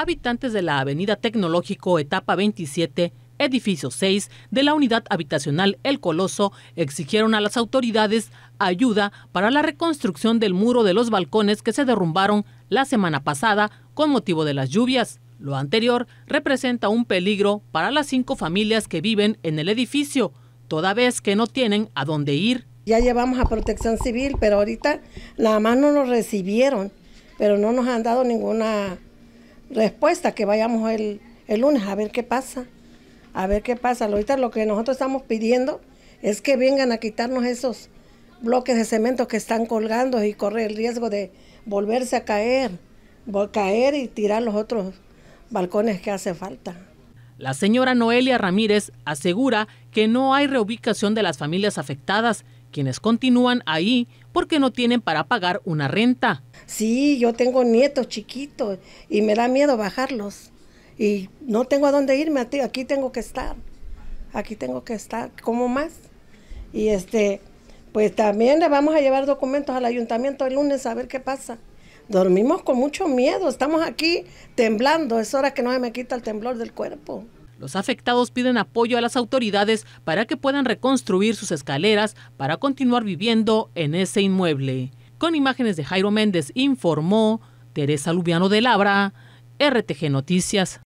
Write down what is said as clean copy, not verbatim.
habitantes de la Avenida Tecnológico, etapa 27, edificio 6 de la unidad habitacional El Coloso, exigieron a las autoridades ayuda para la reconstrucción del muro de los balcones que se derrumbaron la semana pasada con motivo de las lluvias. Lo anterior representa un peligro para las 5 familias que viven en el edificio, toda vez que no tienen a dónde ir. Ya llevamos a Protección Civil, pero ahorita nada más no nos recibieron, pero no nos han dado ninguna respuesta, que vayamos el lunes a ver qué pasa. A ver qué pasa. Ahorita lo que nosotros estamos pidiendo es que vengan a quitarnos esos bloques de cemento que están colgando y corre el riesgo de volverse a caer y tirar los otros balcones que hace falta. La señora Noelia Ramírez asegura que no hay reubicación de las familias afectadas, quienes continúan ahí porque no tienen para pagar una renta. Sí, yo tengo nietos chiquitos y me da miedo bajarlos. Y no tengo a dónde irme, aquí tengo que estar, ¿cómo más? Y pues también le vamos a llevar documentos al ayuntamiento el lunes a ver qué pasa. Dormimos con mucho miedo, estamos aquí temblando, es hora que no se me quita el temblor del cuerpo. Los afectados piden apoyo a las autoridades para que puedan reconstruir sus escaleras para continuar viviendo en ese inmueble. Con imágenes de Jairo Méndez, informó Teresa Luviano de Labra, RTG Noticias.